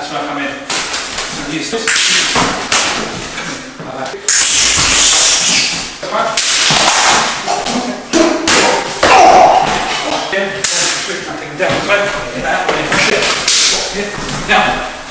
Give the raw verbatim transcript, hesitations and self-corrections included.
a słachamy listy. Down.